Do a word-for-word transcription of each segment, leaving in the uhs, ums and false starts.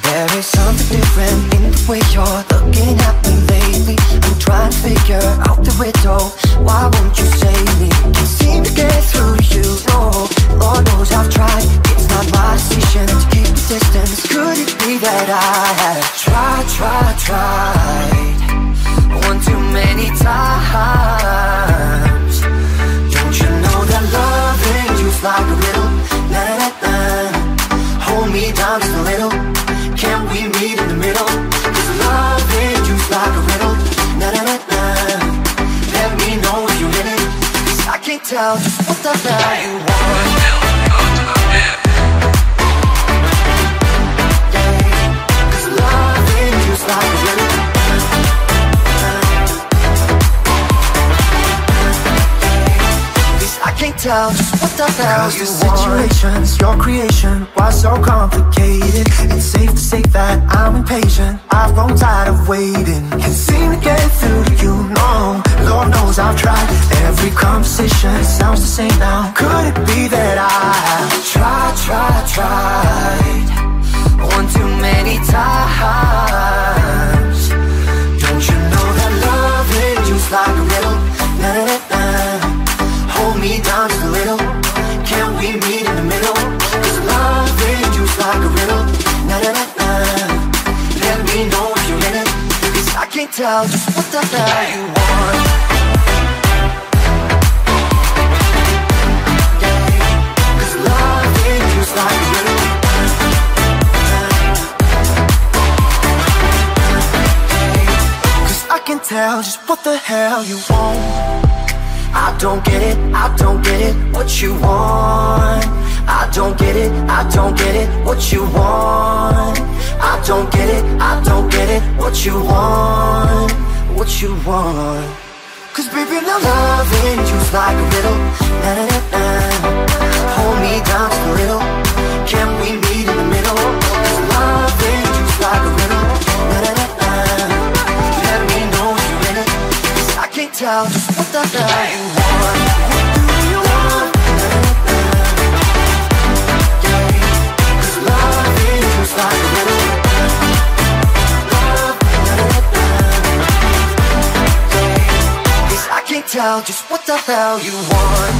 There is something different in the way you're looking at me lately. I'm trying to figure out the riddle. Why won't you save me? Can't seem to get through to you. Oh, Lord knows I've tried. It's not my decision to keep a distance. Could it be that I have tried, tried, tried one too many times? Don't you know that loving you's like a riddle? Na-na-na. Hold me down just a little. Can we meet in the middle? Cause love and you's like a riddle. Na-na-na-na. Let me know if you're in it, cause I can't tell just what the hell you want. Yeah. Cause love and you's like a riddle. Can't tell just what the hell you want. This situation's your creation. Why so complicated? It's safe to say that I'm impatient. I've grown tired of waiting. Can't seem to get through to you, no. Lord knows I've tried. Every conversation sounds the same now. Could it be that I tried, tried, tried one too many times? Don't you know that love is just like a riddle? Na-na-na-na. Hold me down just a little. Can we meet in the middle? Cause love and you's like a riddle. Na-na-na-na. Let me know if you're in it, cause I can't tell just what the hell you want. Yeah. Cause love and you's like a riddle. Cause I can tell just what the hell you want. I don't get it, I don't get it, what you want. I don't get it, I don't get it, what you want. I don't get it, I don't get it, what you want, what you want. Cause baby, now loving you's like a riddle. Na-na-na-na. Hold me down just a little. Can we meet in the middle? Cause loving you's like a riddle. Na-na-na-na. Let me know you're in it, cause I can't tell just what the hell you want? What do you want? Yeah. Cause love is just like a riddle. Love, yeah. Cause I can't tell just what the hell you want.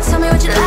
Tell me what you like.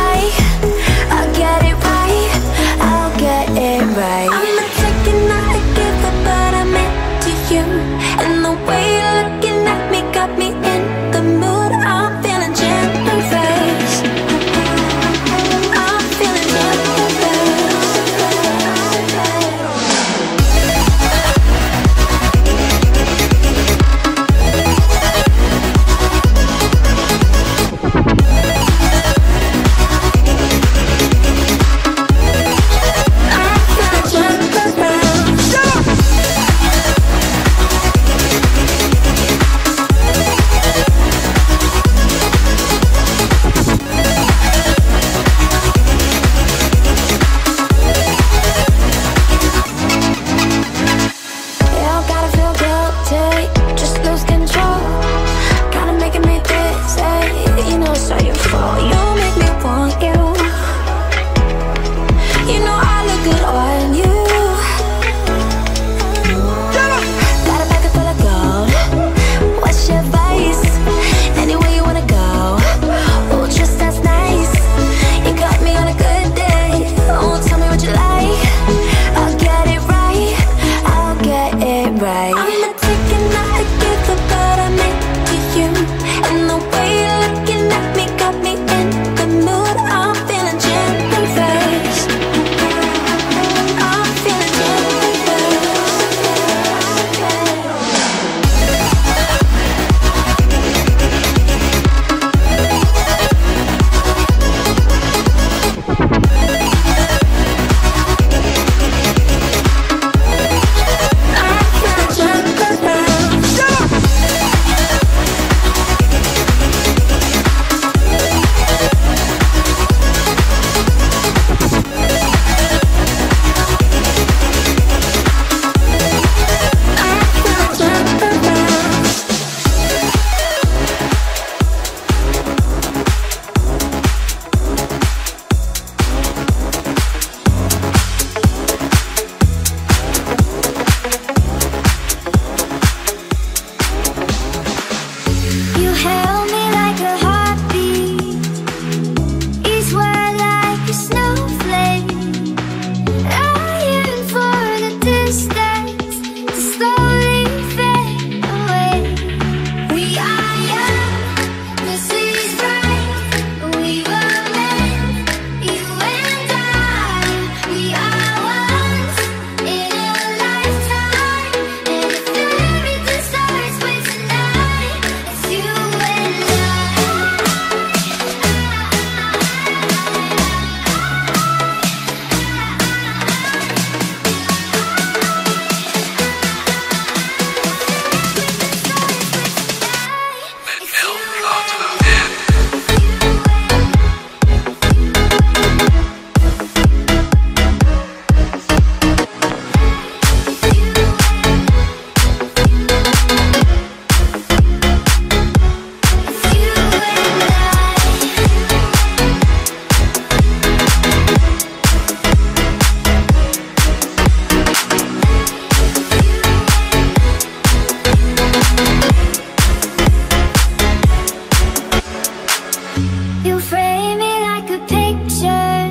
frame it like a picture, a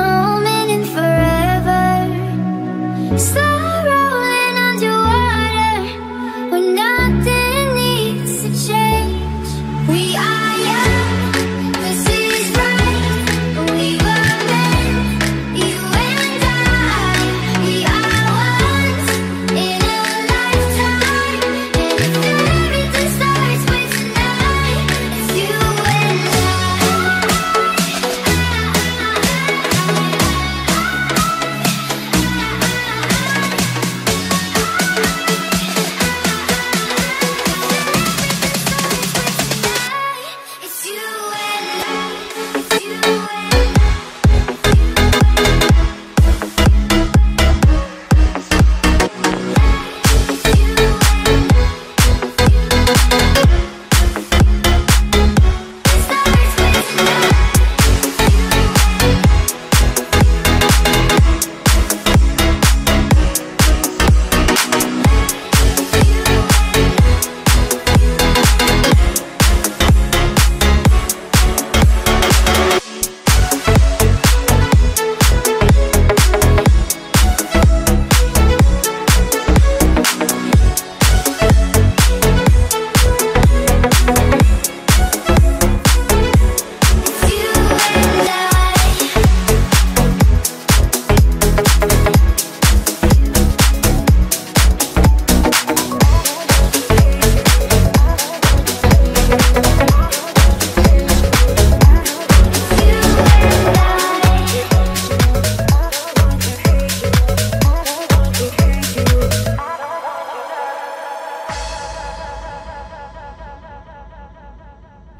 moment in forever. Slow rolling underwater, when nothing needs to change. We are young, this is right. We were meant, you and I. We are once in a lifetime, and if everything starts with tonight, it's you and I. It's you and I. It's you and I.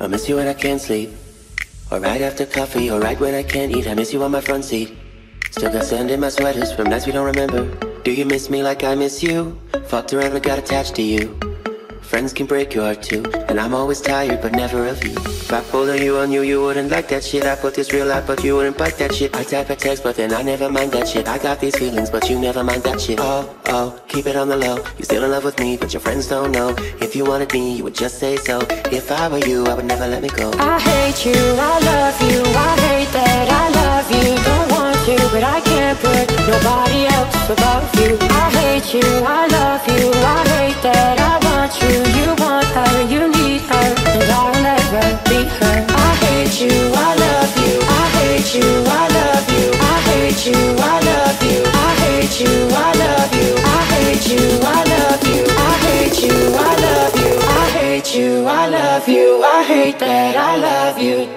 I miss you when I can't sleep, or right after coffee, or right when I can't eat. I miss you on my front seat. Still got sand in my sweaters from nights we don't remember. Do you miss me like I miss you? Fucked around but got attached to you. Friends can break your heart too, and I'm always tired but never of you. If I pulled on you, I knew you wouldn't like that shit. I put this real out but you wouldn't bite that shit. I type a text but then I never mind that shit. I got these feelings but you never mind that shit. Oh, oh, keep it on the low. You're still in love with me but your friends don't know. If you wanted me, you would just say so. If I were you, I would never let me go. I hate you, I love you, I hate that I love you. Don't want you but I can't put nobody else above you. I hate you, I love you, I hate that I want you. You want her, you need her, and I will never be her. I hate you, I love you, I hate you, I love you. I hate you, I love you, I hate you, I love you. I hate you, I love you, I hate you, I love you. I hate you, I love you, I hate that I love you.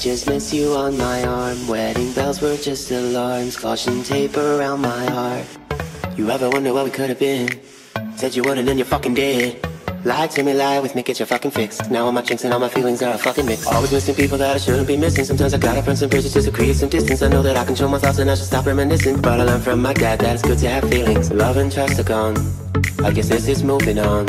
Just miss you on my arm. Wedding bells were just alarms. Caution tape around my heart. You ever wonder what we could have been? Said you wouldn't and you fucking did. Lie to me, lie with me, get your fucking fix. Now all my chinks and all my feelings are a fucking mix. Always missing people that I shouldn't be missing. Sometimes I gotta burn some bridges just to create some distance. I know that I control my thoughts and I should stop reminiscing, but I learned from my dad that it's good to have feelings. Love and trust are gone, I guess this is moving on.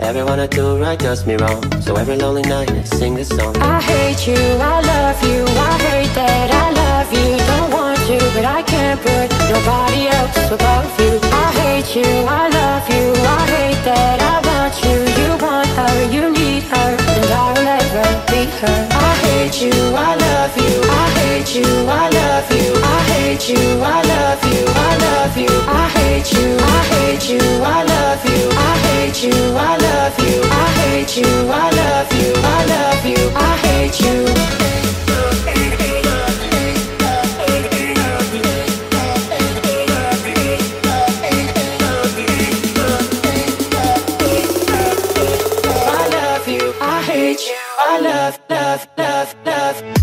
Everyone I do right does me wrong, so every lonely night I sing this song. I hate you, I love you, I hate that I love you. Don't want you, but I can't put nobody else above you. I hate you, I love you, I hate that I want you. You want her, you need her, and I will never be her. I hate you, I love you, I hate you, I love you. I hate you, I love you, I love you. I hate you, I hate you, I love you. I hate you, I love you. I hate you, I love you, I love you, I hate you. I hate you. I love, love, love, love.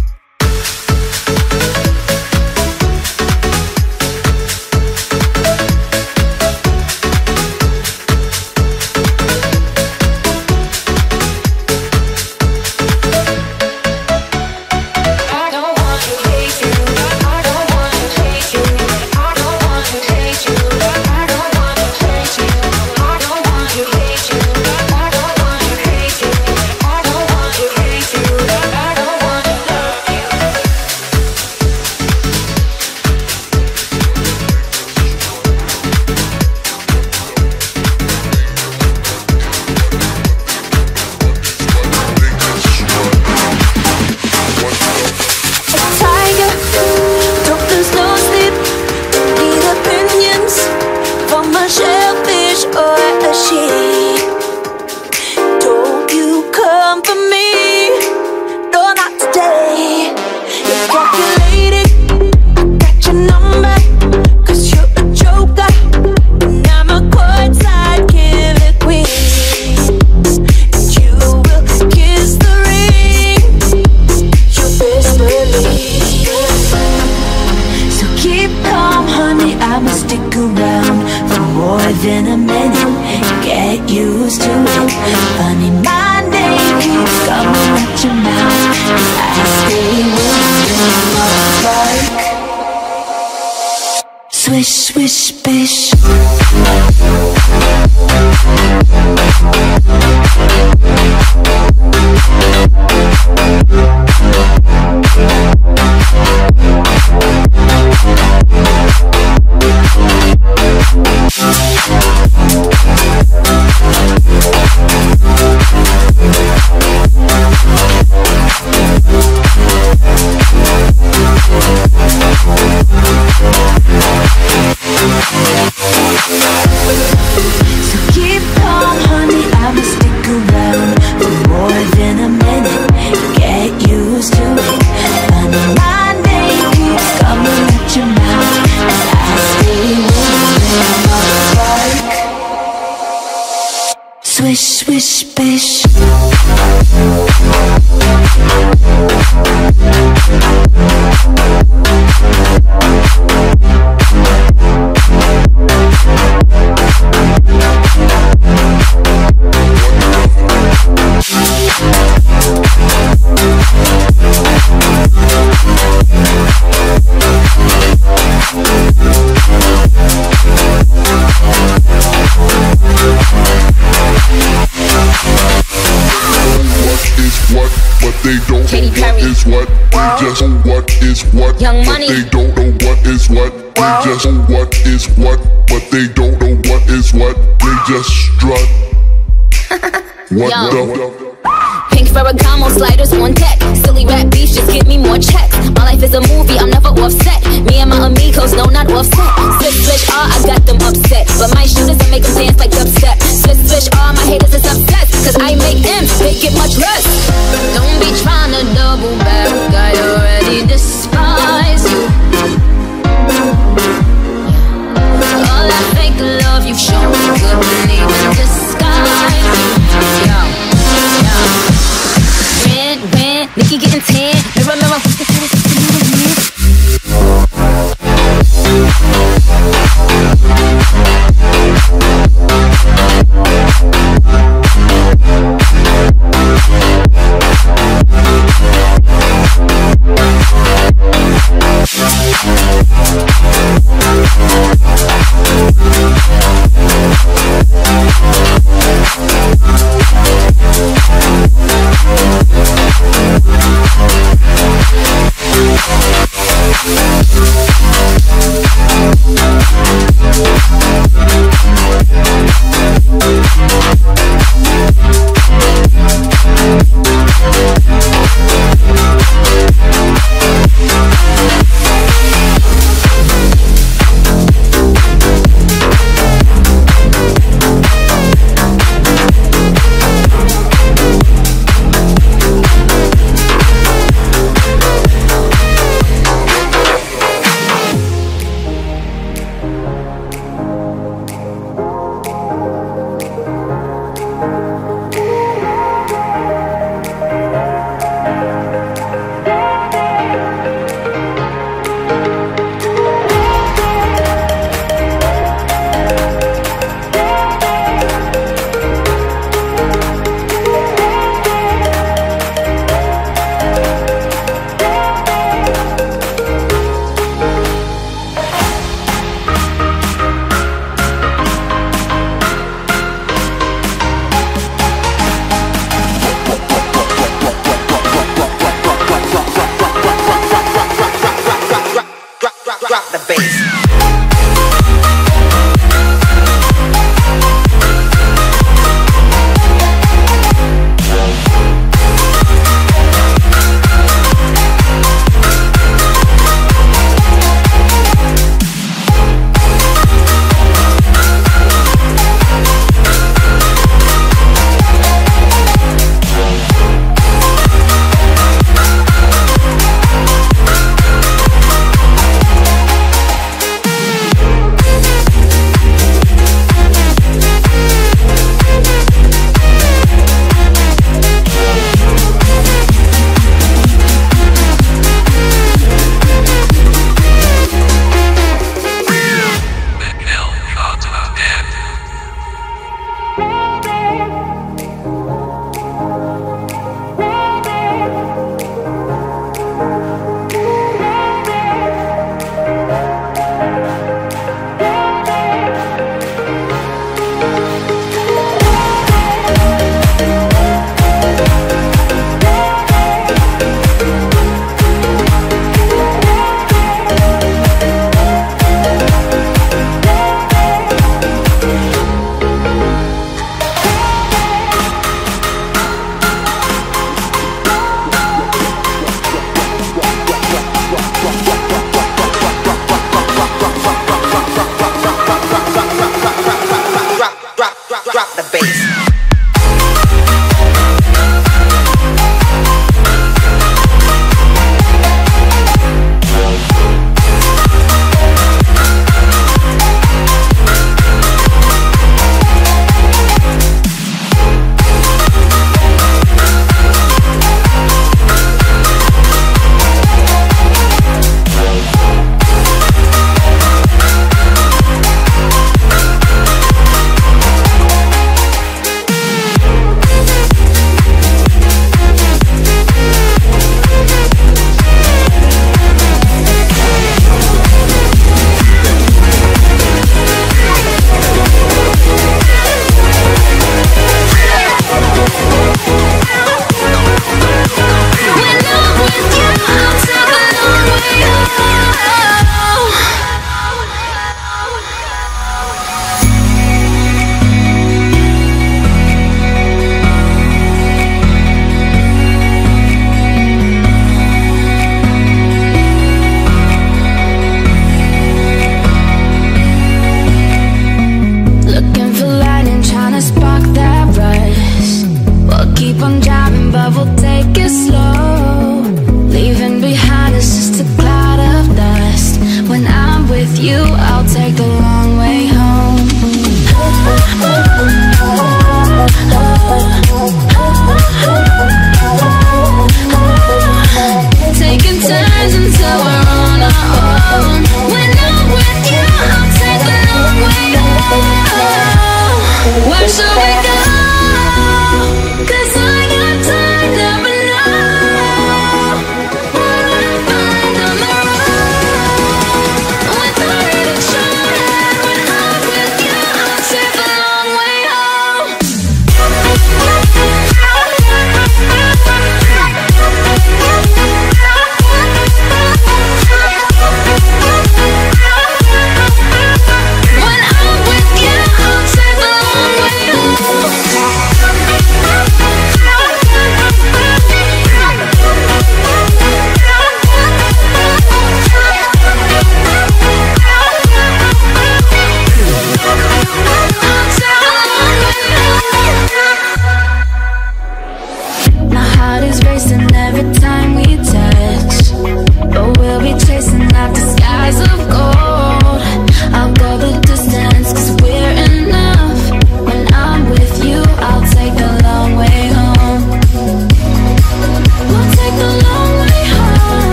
drop, drop, drop the bass.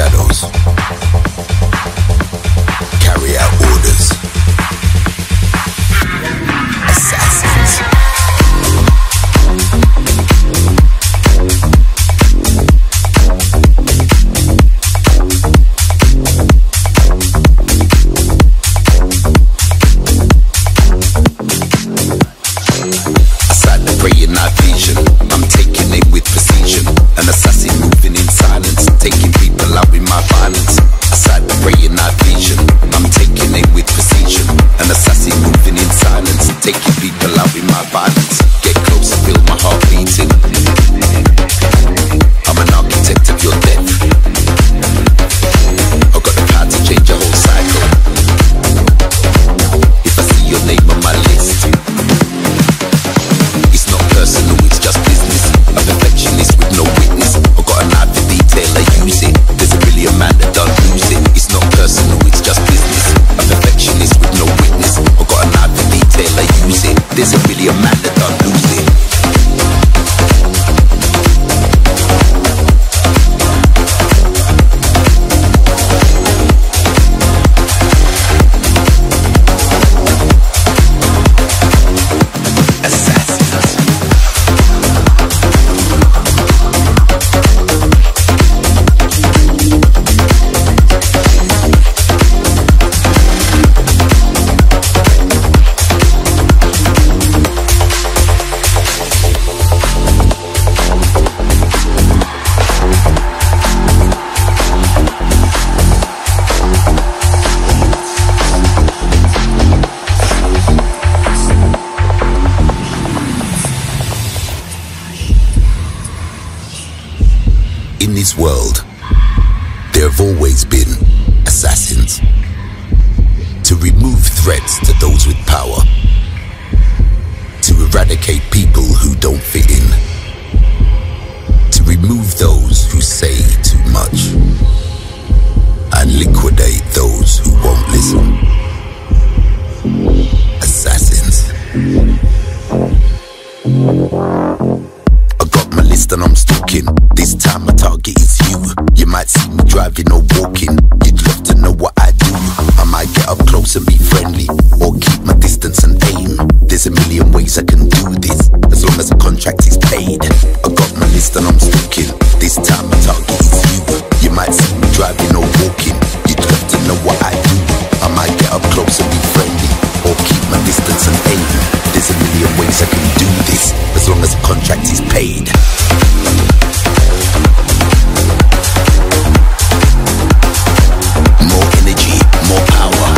shadows, carry out orders. In this world, there have always been assassins to remove threats to those with power, to eradicate people who don't fit in, to remove those who say too much, and liquidate those who won't listen. Assassins. I got my list and I'm stalking. This time my target is you. You might see me driving or walking. You'd love to know what I do. I might get up close and be friendly, or keep my distance and aim. There's a million ways I can do this, as long as the contract is paid. I got my list and I'm stalking. This time my target is you. You might see me driving or walking. You'd love to know what I do. I might get up close and be friendly, or keep my distance and aim. There's a million ways I can do this, as long as the contract is paid. More energy, more power.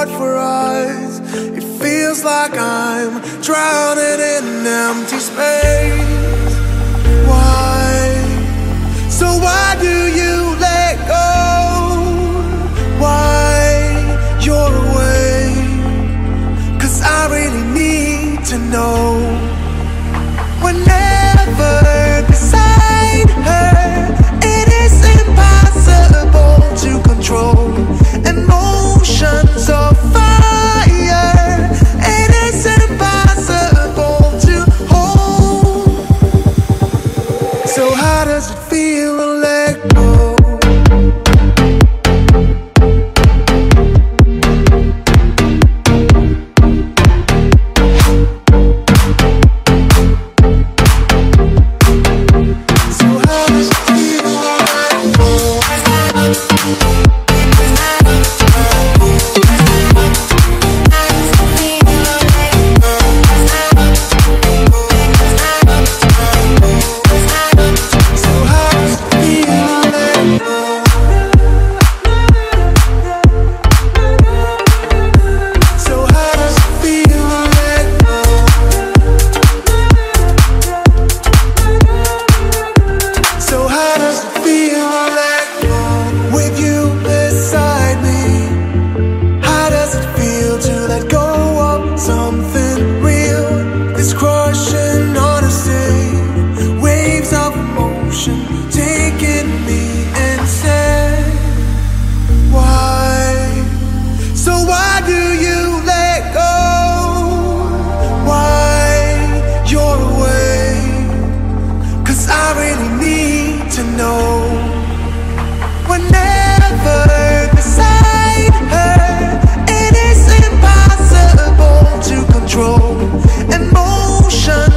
hard for us. It feels like I'm drowning in empty space. Why? So why do you let go? Why you're away? Cause I really need to know. Whenever beside her, it is impossible to control. Emotions of fire, it is impossible to hold. So how does it feel to let go? Emotion.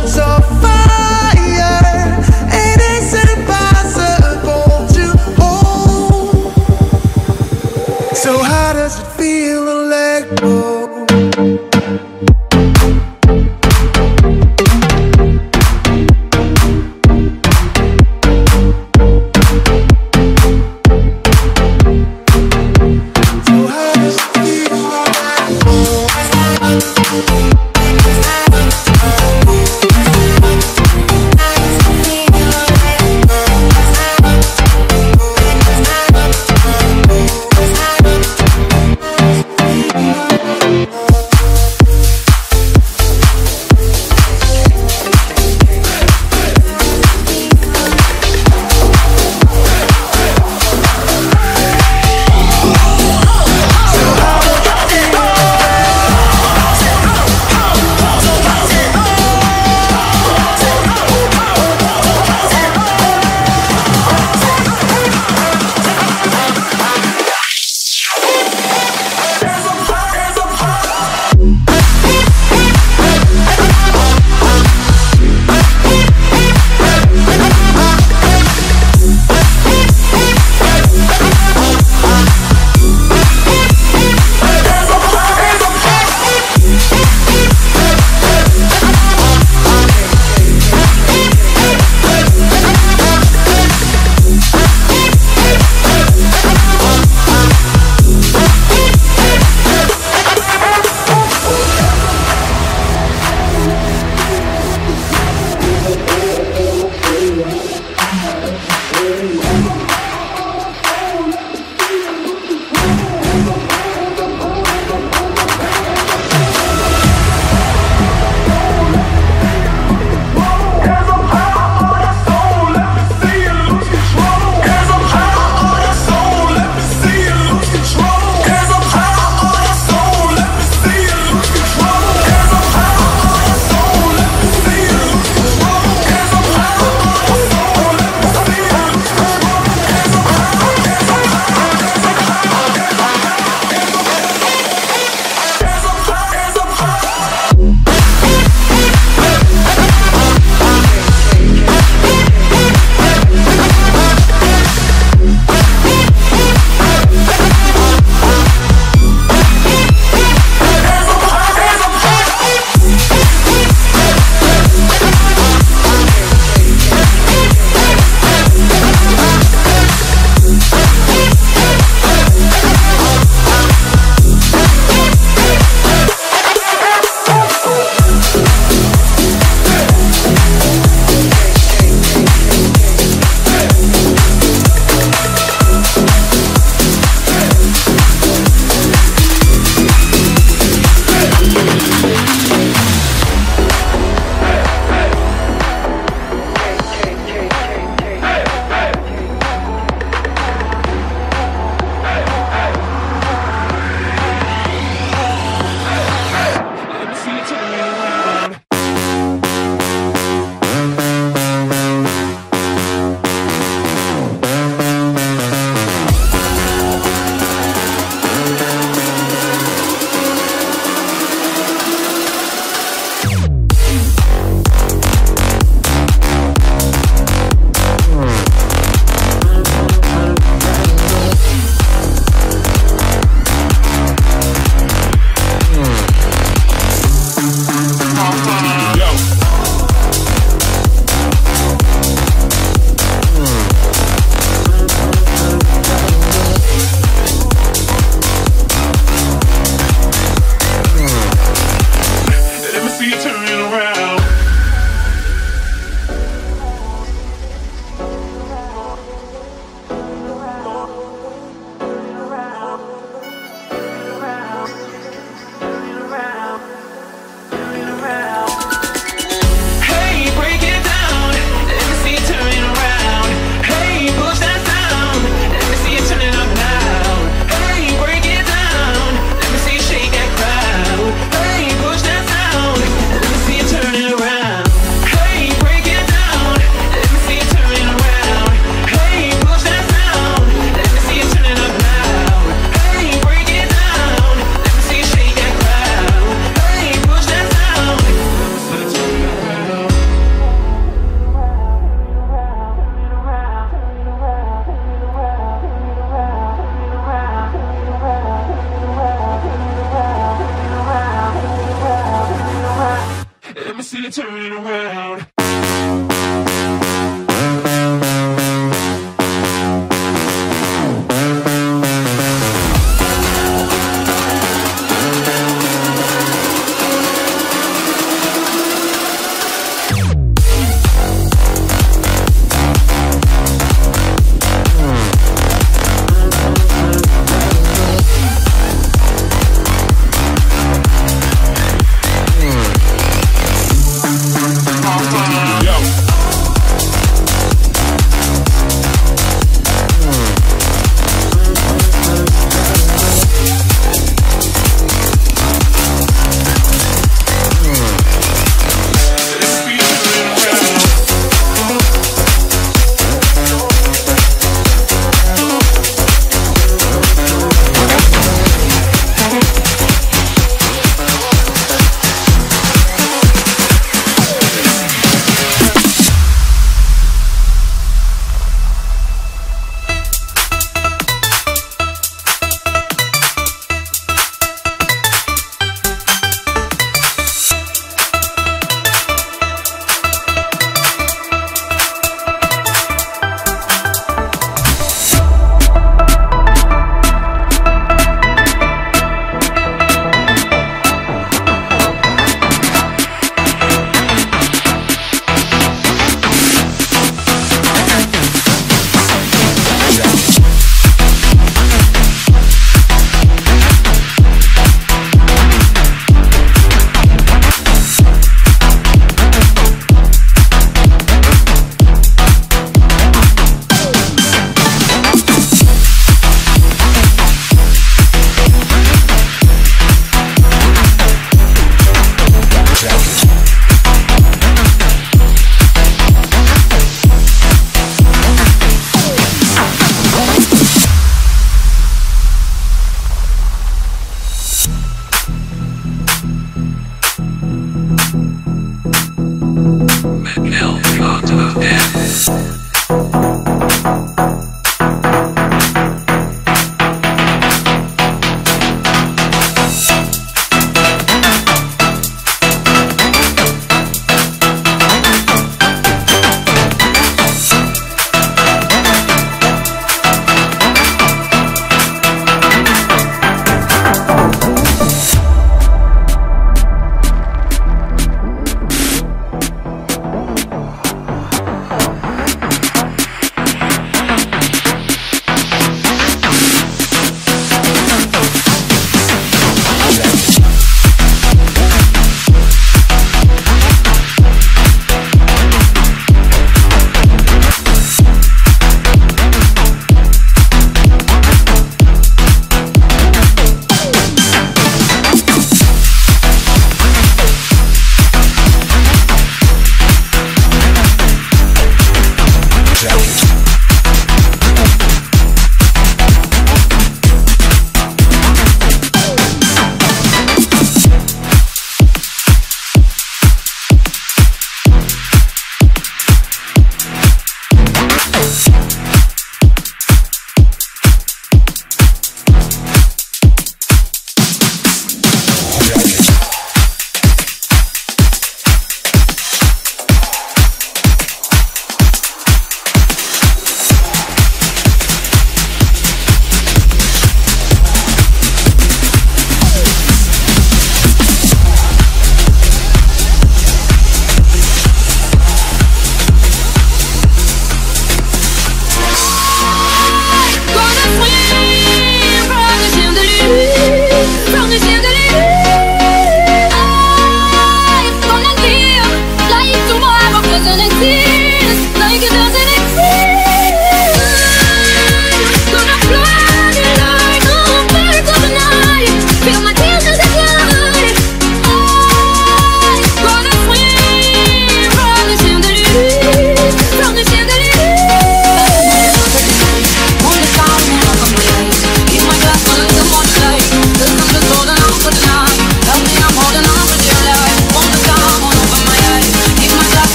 around.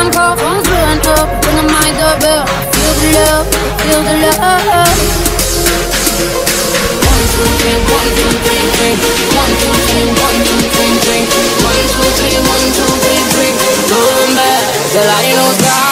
phone call, phone's blowing up, ringing my doorbell. Feel the love, feel the love. One, two, three, one, two, three, three. One, two, three, one, two, three, three. One, two, three, one, two, three, three. Going back, the light goes down.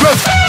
road.